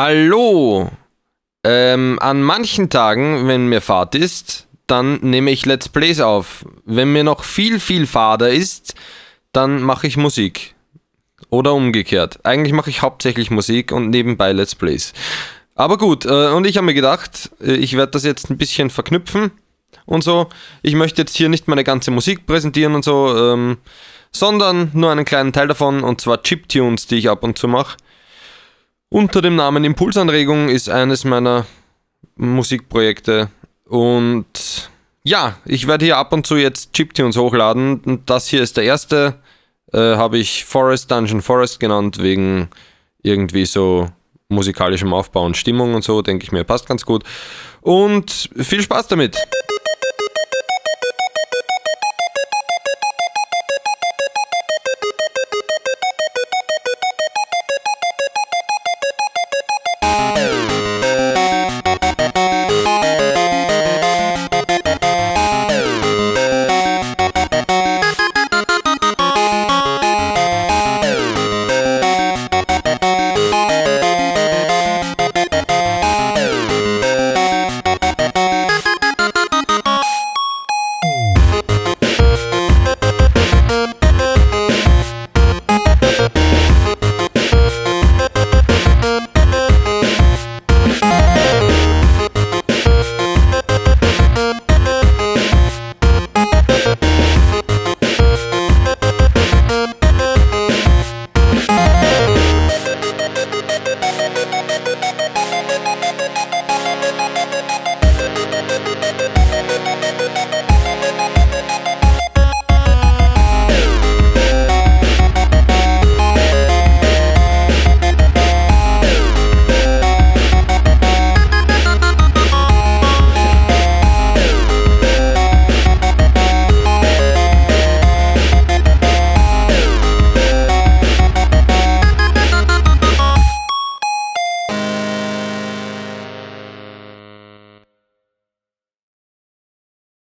Hallo! An manchen Tagen, wenn mir Fahrt ist, dann nehme ich Let's Plays auf. Wenn mir noch viel, viel fader ist, dann mache ich Musik. Oder umgekehrt. Eigentlich mache ich hauptsächlich Musik und nebenbei Let's Plays. Aber gut, und ich habe mir gedacht, ich werde das jetzt ein bisschen verknüpfen und so. Ich möchte jetzt hier nicht meine ganze Musik präsentieren und so, sondern nur einen kleinen Teil davon, und zwar Chiptunes, die ich ab und zu mache. Unter dem Namen Impulsanregung ist eines meiner Musikprojekte. Und ja, ich werde hier ab und zu jetzt Chiptunes hochladen. Und das hier ist der erste, habe ich Forest Dungeon Forest genannt, wegen irgendwie so musikalischem Aufbau und Stimmung und so, denke ich mir, passt ganz gut. Und viel Spaß damit!